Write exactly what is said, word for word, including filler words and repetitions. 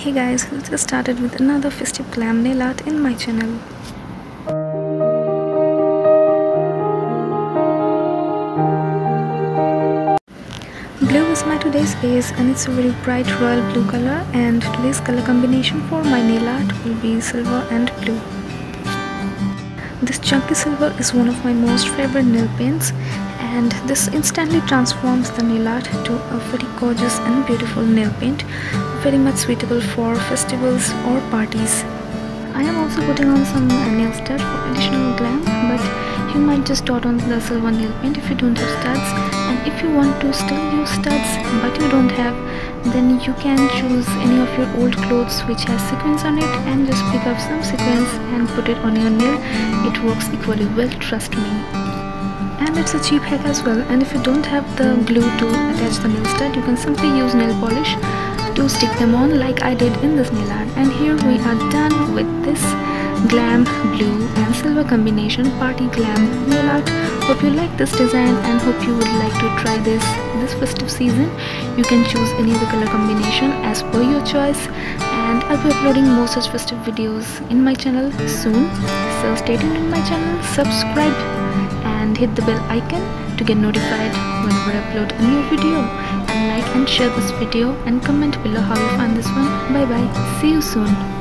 Hey guys, let's get started with another festive glam nail art in my channel. Blue is my today's base and it's a very bright royal blue color, and today's color combination for my nail art will be silver and blue. This chunky silver is one of my most favorite nail paints, and this instantly transforms the nail art to a very gorgeous and beautiful nail paint, very much suitable for festivals or parties. I am also putting on some nail studs for additional glam, but you might just dot on the silver nail paint if you don't have studs, and if you want to still use studs but you don't have, then you can choose any of your old clothes which has sequins on it and just pick up some sequins and put it on your nail. It works equally well, trust me. And it's a cheap hack as well, and if you don't have the glue to attach the nail stud, you can simply use nail polish to stick them on like I did in this nail art. And here we are done with this glam blue and silver combination party glam nail art. Hope you like this design and hope you would like to try this this festive season. You can choose any other color combination as per your choice, and I'll be uploading more such festive videos in my channel soon, so stay tuned in my channel, subscribe and hit the bell icon to get notified whenever I upload a new video, and like and share this video and comment below how you find this one. Bye bye, see you soon.